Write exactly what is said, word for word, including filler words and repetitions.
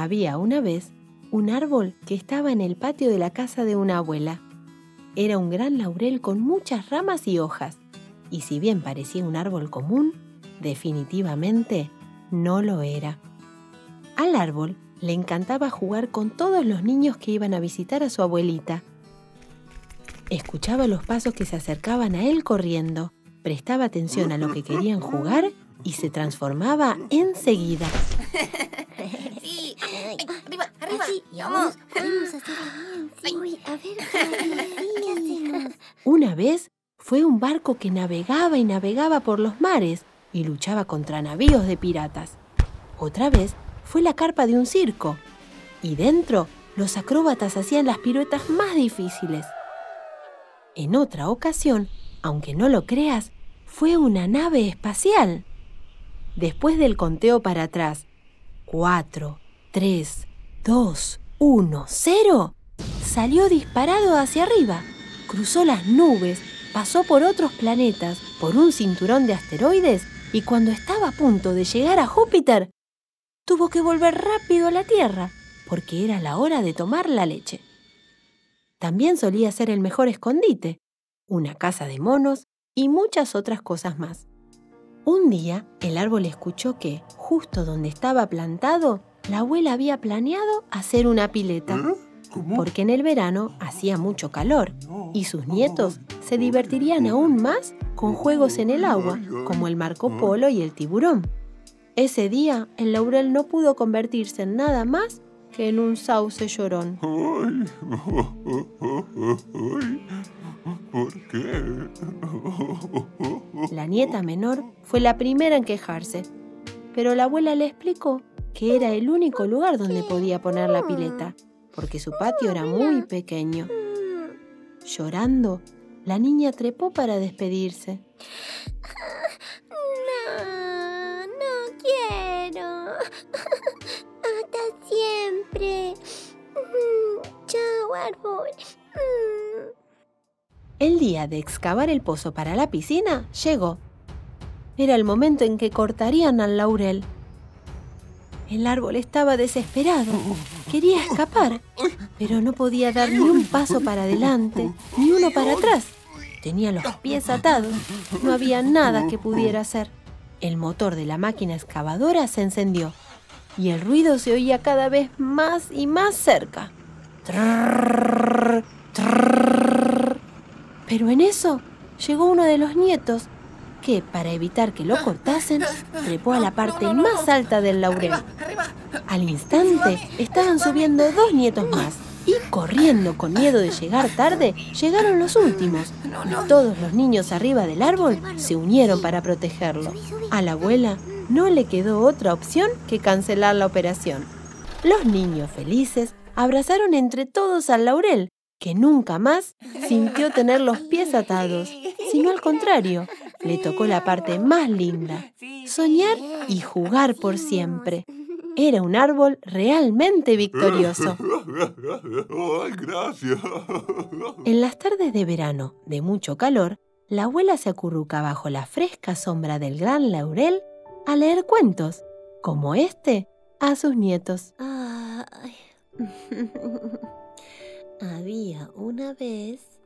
Había una vez un árbol que estaba en el patio de la casa de una abuela. Era un gran laurel con muchas ramas y hojas, y si bien parecía un árbol común, definitivamente no lo era. Al árbol le encantaba jugar con todos los niños que iban a visitar a su abuelita. Escuchaba los pasos que se acercaban a él corriendo, prestaba atención a lo que querían jugar y se transformaba enseguida. ¡Sí! Ay, ¡arriba, arriba! Así, ¡vamos! Podemos hacerlo bien, sí. Uy, a ver, ¿qué hacemos? Una vez fue un barco que navegaba y navegaba por los mares y luchaba contra navíos de piratas. Otra vez fue la carpa de un circo y dentro los acróbatas hacían las piruetas más difíciles. En otra ocasión, aunque no lo creas, fue una nave espacial. Después del conteo para atrás, cuatro, tres, dos, uno, cero, salió disparado hacia arriba, cruzó las nubes, pasó por otros planetas, por un cinturón de asteroides y cuando estaba a punto de llegar a Júpiter, tuvo que volver rápido a la Tierra porque era la hora de tomar la leche. También solía ser el mejor escondite, una casa de monos y muchas otras cosas más. Un día, el árbol escuchó que, justo donde estaba plantado, la abuela había planeado hacer una pileta, porque en el verano hacía mucho calor y sus nietos se divertirían aún más con juegos en el agua, como el Marco Polo y el tiburón. Ese día, el laurel no pudo convertirse en nada más que en un sauce llorón. ¿Por qué? La nieta menor fue la primera en quejarse, pero la abuela le explicó que era el único lugar donde podía poner la pileta, porque su patio era muy pequeño. Llorando, la niña trepó para despedirse. No, no quiero. Hasta siempre. Chao, árbol. El día de excavar el pozo para la piscina llegó. Era el momento en que cortarían al laurel. El árbol estaba desesperado. Quería escapar, pero no podía dar ni un paso para adelante, ni uno para atrás. Tenía los pies atados. No había nada que pudiera hacer. El motor de la máquina excavadora se encendió y el ruido se oía cada vez más y más cerca. Trrr, trrr. Pero en eso llegó uno de los nietos, que, para evitar que lo cortasen, trepó a la parte no, no, no. más alta del laurel. Arriba, arriba. Al instante, estaban subiendo dos nietos más, y corriendo con miedo de llegar tarde, llegaron los últimos, y todos los niños arriba del árbol se unieron para protegerlo. A la abuela no le quedó otra opción que cancelar la operación. Los niños felices abrazaron entre todos al laurel, que nunca más sintió tener los pies atados, sino al contrario, le tocó la parte más linda, soñar y jugar por siempre. Era un árbol realmente victorioso. Gracias. En las tardes de verano, de mucho calor, la abuela se acurruca bajo la fresca sombra del gran laurel a leer cuentos, como este, a sus nietos. Había una vez